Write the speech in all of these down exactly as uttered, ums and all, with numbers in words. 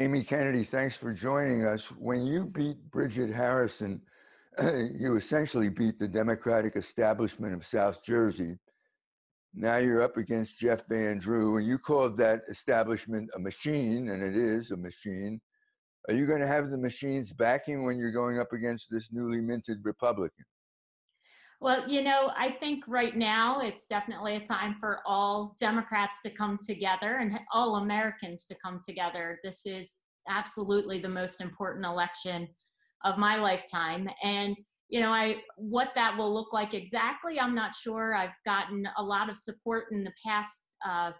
Amy Kennedy, thanks for joining us. When you beat Brigid Harrison, you essentially beat the Democratic establishment of South Jersey. Now you're up against Jeff Van Drew, and you called that establishment a machine, and it is a machine. Are you going to have the machine's backing when you're going up against this newly minted Republican? Well, you know, I think right now it's definitely a time for all Democrats to come together and all Americans to come together. This is absolutely the most important election of my lifetime. And, you know, I what that will look like exactly, I'm not sure. I've gotten a lot of support in the past uh,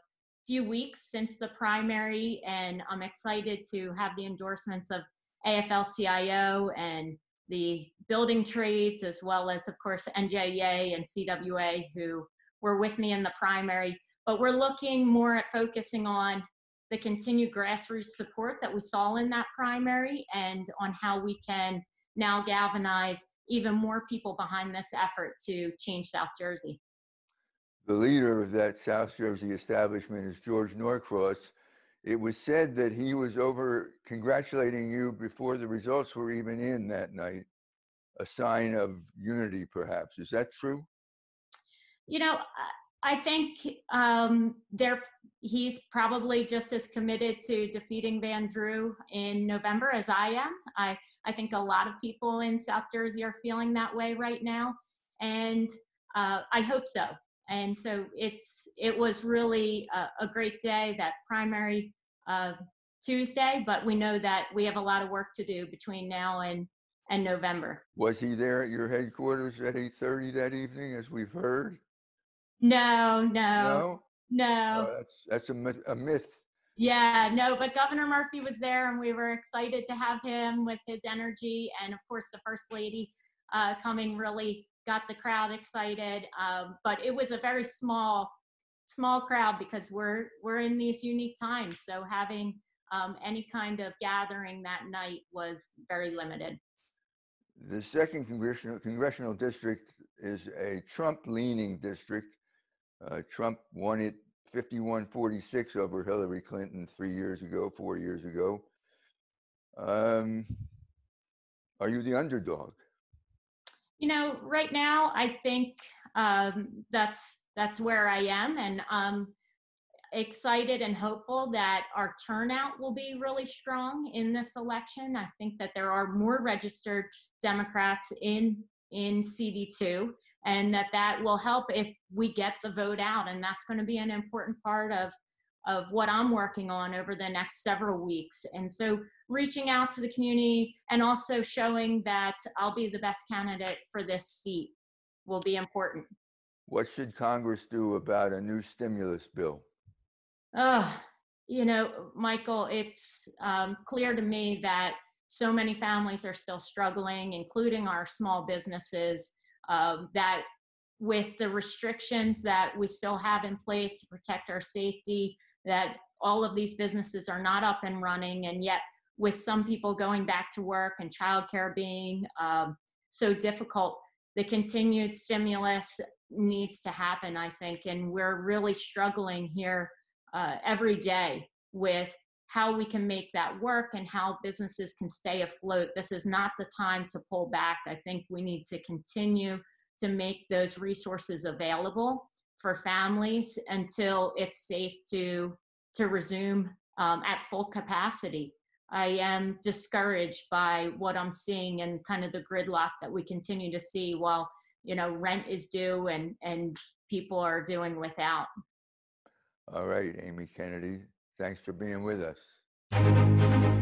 few weeks since the primary, and I'm excited to have the endorsements of A F L C I O and the building trades, as well as, of course, N J A and C W A, who were with me in the primary. But we're looking more at focusing on the continued grassroots support that we saw in that primary and on how we can now galvanize even more people behind this effort to change South Jersey. The leader of that South Jersey establishment is George Norcross. It was said that he was over congratulating you before the results were even in that night, a sign of unity, perhaps. Is that true? You know, I think um, there, he's probably just as committed to defeating Van Drew in November as I am. I, I think a lot of people in South Jersey are feeling that way right now, and uh, I hope so. And so it's it was really a, a great day, that primary uh, Tuesday, but we know that we have a lot of work to do between now and, and November. Was he there at your headquarters at eight thirty that evening, as we've heard? No, no, no. no. Oh, that's that's a myth, a myth. Yeah, no, but Governor Murphy was there, and we were excited to have him with his energy. And, of course, the First Lady uh, coming really got the crowd excited, um, but it was a very small, small crowd because we're we're in these unique times. So having um, any kind of gathering that night was very limited. The second congressional congressional district is a Trump-leaning district. Uh, Trump won it fifty-one forty-six over Hillary Clinton three years ago, four years ago. Um, are you the underdog? You know, right now, I think um, that's that's where I am, and I'm excited and hopeful that our turnout will be really strong in this election. I think that there are more registered Democrats in in C D two, and that that will help if we get the vote out, and that's going to be an important part of of what I'm working on over the next several weeks. And so reaching out to the community and also showing that I'll be the best candidate for this seat will be important. What should Congress do about a new stimulus bill? Oh, you know, Michael, it's um, clear to me that so many families are still struggling, including our small businesses, uh, that with the restrictions that we still have in place to protect our safety, that all of these businesses are not up and running, and yet with some people going back to work and childcare being um, so difficult, the continued stimulus needs to happen, I think, and we're really struggling here uh, every day with how we can make that work and how businesses can stay afloat. This is not the time to pull back. I think we need to continue to make those resources available for families until it's safe to, to resume um, at full capacity. I am discouraged by what I'm seeing and kind of the gridlock that we continue to see while, you know, rent is due and, and people are doing without. All right, Amy Kennedy, thanks for being with us.